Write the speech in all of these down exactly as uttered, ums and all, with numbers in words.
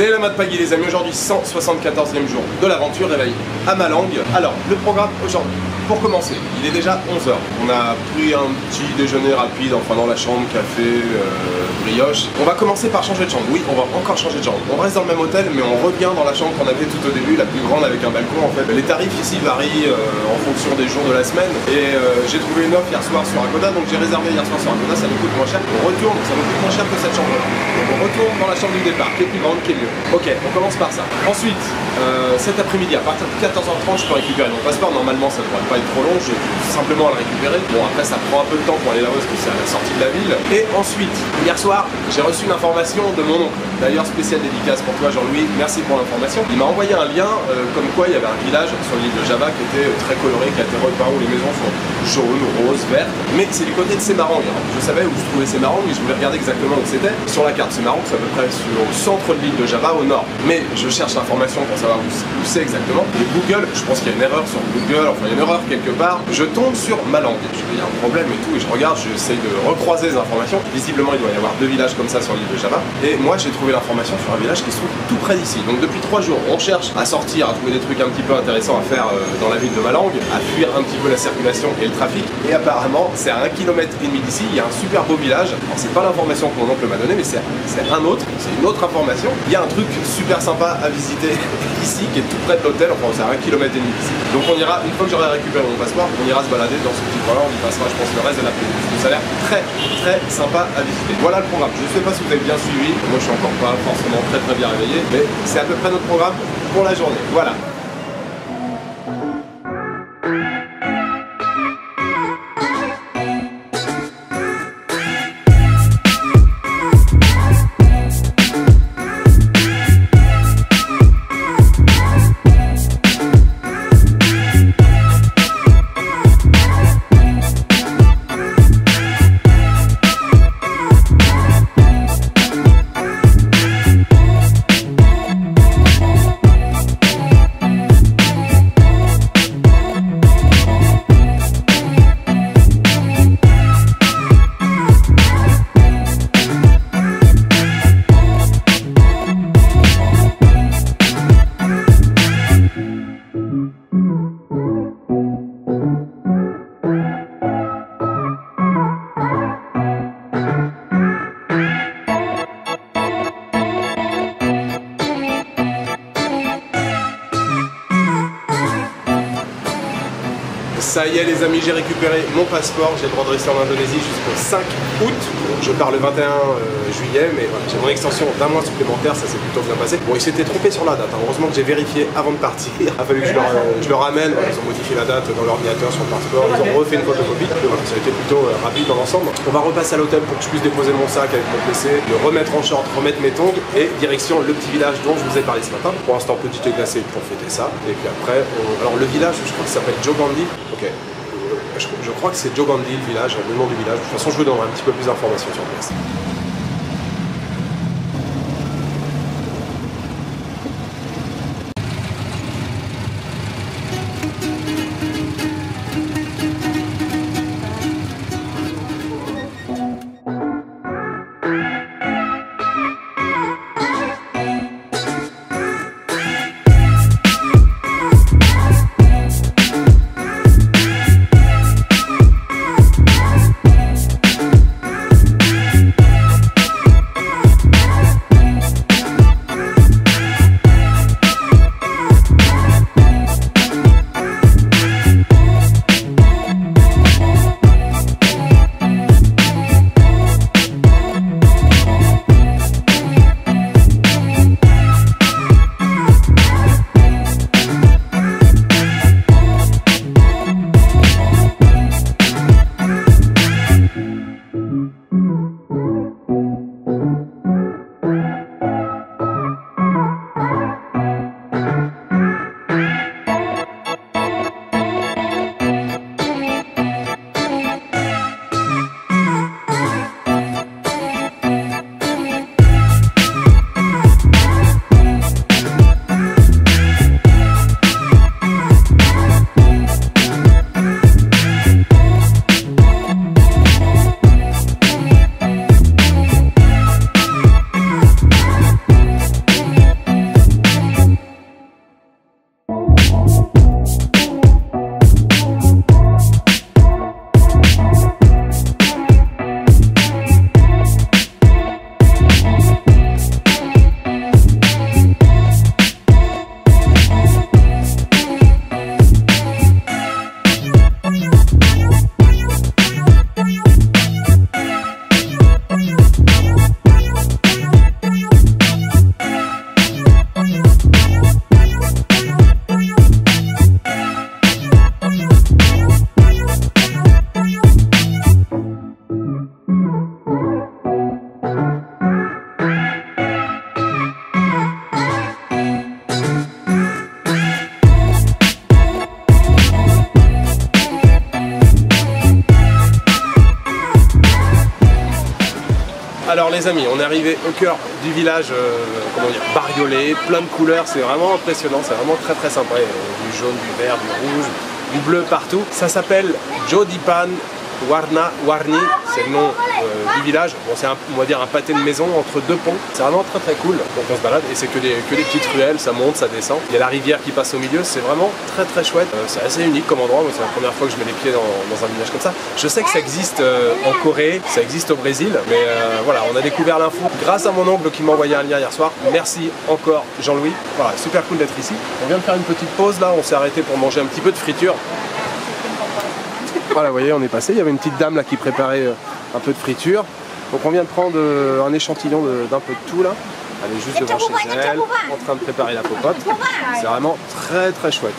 C'est la mat pagui les amis, aujourd'hui cent soixante-quatorzième jour de l'aventure réveillée à Malang. Alors le programme aujourd'hui, pour commencer, il est déjà onze heures. On a pris un petit déjeuner rapide, enfin dans la chambre, café, euh, brioche. On va commencer par changer de chambre, oui on va encore changer de chambre. On reste dans le même hôtel mais on revient dans la chambre qu'on avait tout au début, la plus grande avec un balcon en fait. Les tarifs ici varient euh, en fonction des jours de la semaine et euh, j'ai trouvé une offre hier soir sur Agoda, donc j'ai réservé hier soir sur Agoda, ça nous coûte moins cher. On retourne, ça nous coûte moins cher que cette chambre là. Donc on retourne dans la chambre du départ, qui est plus grande, qui est mieux. Ok, on commence par ça. Ensuite, euh, cet après-midi, à partir de quatorze heures trente, je peux récupérer mon passeport. Normalement, ça devrait pas être trop long, je vais tout simplement le récupérer. Bon, après, ça prend un peu de temps pour aller là-haut parce que c'est à la sortie de la ville. Et ensuite, hier soir, j'ai reçu une information de mon oncle. D'ailleurs, spéciale dédicace pour toi, Jean-Louis. Merci pour l'information. Il m'a envoyé un lien euh, comme quoi il y avait un village sur l'île de Java qui était très coloré, qui a été repeint où les maisons sont jaunes, roses, vertes. Mais c'est du côté de Semoro. Je savais où se trouvait Semoro, mais je voulais regarder exactement où c'était. Sur la carte Semoro, c'est à peu près au centre de l'île de Java, au nord. Mais je cherche l'information pour savoir où c'est exactement. Et Google, je pense qu'il y a une erreur sur Google, enfin il y a une erreur quelque part. Je tombe sur Malang. Je me dis, il y a un problème et tout, et je regarde, j'essaye de recroiser les informations. Visiblement, il doit y avoir deux villages comme ça sur l'île de Java. Et moi, j'ai trouvé l'information sur un village qui se trouve tout près d'ici. Donc depuis trois jours, on cherche à sortir, à trouver des trucs un petit peu intéressants à faire dans la ville de Malang, à fuir un petit peu la circulation et le trafic. Et apparemment, c'est à un kilomètre et demi d'ici, il y a un super beau village. Alors, c'est pas l'information que mon oncle m'a donnée, mais c'est un autre, c'est une autre information. Il y a un truc super sympa à visiter ici, qui est tout près de l'hôtel, enfin c'est à un kilomètre et demi d'ici. Donc on ira, une fois que j'aurai récupéré mon passeport, on ira se balader dans ce petit coin-là, on y passera je pense le reste de l'après-midi. Ça a l'air très très sympa à visiter. Voilà le programme, je ne sais pas si vous avez bien suivi, moi je suis encore pas forcément très très bien réveillé, mais c'est à peu près notre programme pour la journée, voilà. Ça y est les amis, j'ai récupéré mon passeport, j'ai le droit de rester en Indonésie jusqu'au cinq août. Je pars le vingt et un juillet, mais voilà, j'ai mon extension d'un mois supplémentaire, ça s'est plutôt bien passé. Bon, ils s'étaient trompés sur la date, hein. Heureusement que j'ai vérifié avant de partir. Il a fallu que je leur, euh, je leur ramène, ils ont modifié la date dans l'ordinateur sur le passeport, ils ont refait une photocopie. Voilà, ça a été plutôt euh, rapide dans l'ensemble. On va repasser à l'hôtel pour que je puisse déposer mon sac avec mon P C, le remettre en short, remettre mes tongs et direction le petit village dont je vous ai parlé ce matin. Pour l'instant, petit thé glacé pour fêter ça. Et puis après, on... alors le village, je crois que ça s'appelle Jogandi. Ok, je crois que c'est Jogandi le village, le nom du village. De toute façon, je vous donnerai un petit peu plus d'informations sur place. Alors les amis, on est arrivé au cœur du village, euh, comment dire, bariolé, plein de couleurs, c'est vraiment impressionnant, c'est vraiment très très sympa. Du jaune, du vert, du rouge, du bleu partout. Ça s'appelle Jodipan Warna Warni, c'est le nom euh, du village. Bon, c'est on va dire un pâté de maison entre deux ponts, c'est vraiment très très cool. Donc on se balade et c'est que des, que des petites ruelles, ça monte, ça descend. Il y a la rivière qui passe au milieu, c'est vraiment très très chouette. Euh, c'est assez unique comme endroit, c'est la première fois que je mets les pieds dans, dans un village comme ça. Je sais que ça existe euh, en Corée, ça existe au Brésil, mais euh, voilà, on a découvert l'info grâce à mon oncle qui m'a envoyé un lien hier soir. Merci encore Jean-Louis, voilà, super cool d'être ici. On vient de faire une petite pause là, on s'est arrêté pour manger un petit peu de friture. Voilà, vous voyez, on est passé, il y avait une petite dame là qui préparait un peu de friture. Donc on vient de prendre un échantillon d'un peu de tout là. Elle est juste devant chez elle, en train de préparer la popote. C'est vraiment très très chouette.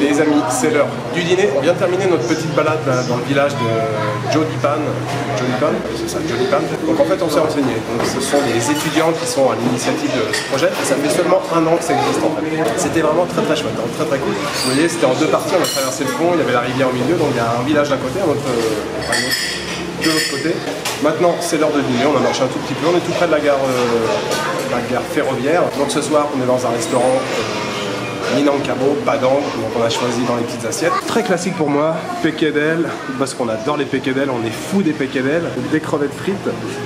Les amis, c'est l'heure du dîner. On vient de terminer notre petite balade dans le village de Jodipan. Jodipan, c'est ça, Jodipan. Donc en fait, on s'est renseigné. Donc ce sont des étudiants qui sont à l'initiative de ce projet. Et ça fait seulement un an que ça existe en fait. C'était vraiment très très chouette, hein, très très cool. Vous voyez, c'était en deux parties. On a traversé le pont, il y avait la rivière au milieu. Donc il y a un village d'un côté, un autre, enfin, un autre de l'autre côté. Maintenant, c'est l'heure de dîner. On a marché un tout petit peu. On est tout près de la gare, euh, la gare ferroviaire. Donc ce soir, on est dans un restaurant. Euh, Minang Cabo, pas d'angle, donc on a choisi dans les petites assiettes. Très classique pour moi, péquedel, parce qu'on adore les péquedel, on est fou des péquedel. Des crevettes frites,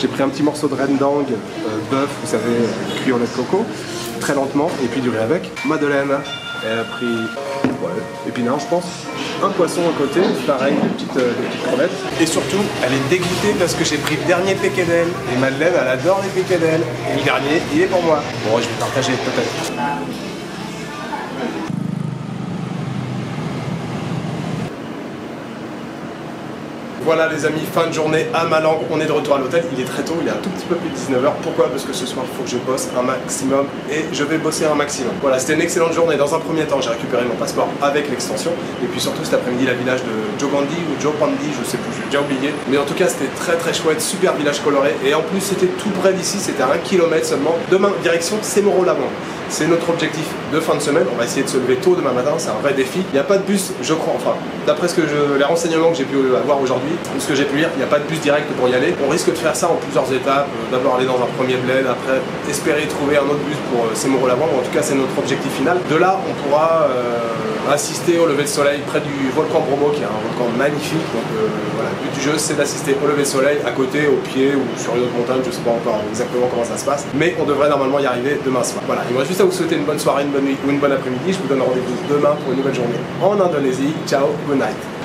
j'ai pris un petit morceau de reine d'angue, euh, bœuf, vous savez, euh, cuit au lait de coco, très lentement, et puis du riz avec. Madeleine, elle a pris ouais, épinards, je pense. Un poisson à côté, pareil, des petites, euh, des petites crevettes. Et surtout, elle est dégoûtée parce que j'ai pris le dernier péquedel. Et Madeleine, elle adore les péquedel. Et le dernier, il est pour moi. Bon, je vais partager peut-être. Voilà les amis, fin de journée à Malang, on est de retour à l'hôtel, il est très tôt, il est un tout petit peu plus de dix-neuf heures, pourquoi? Parce que ce soir il faut que je bosse un maximum et je vais bosser un maximum. Voilà, c'était une excellente journée, dans un premier temps j'ai récupéré mon passeport avec l'extension et puis surtout cet après-midi la village de Jogandi ou Jopandi, je sais plus, j'ai déjà oublié. Mais en tout cas c'était très très chouette, super village coloré et en plus c'était tout près d'ici, c'était à un kilomètre seulement. Demain, direction Semoro-Lavon. C'est notre objectif de fin de semaine, on va essayer de se lever tôt demain matin, c'est un vrai défi. Il n'y a pas de bus, je crois, enfin, d'après les renseignements que j'ai pu avoir aujourd'hui, ou ce que j'ai pu lire, il n'y a pas de bus direct pour y aller. On risque de faire ça en plusieurs étapes, d'abord aller dans un premier bled, après espérer trouver un autre bus pour Semoro-Lavon, en tout cas c'est notre objectif final. De là, on pourra euh, assister au lever de soleil près du volcan promo, qui est un volcan magnifique, donc euh, voilà, le but du jeu c'est d'assister au lever de soleil à côté, au pied ou sur une autre montagne, je ne sais pas encore exactement comment ça se passe, mais on devrait normalement y arriver demain soir. Voilà, il me reste à vous souhaiter une bonne soirée, une bonne nuit ou une bonne après-midi. Je vous donne rendez-vous demain pour une nouvelle journée en Indonésie. Ciao, good night.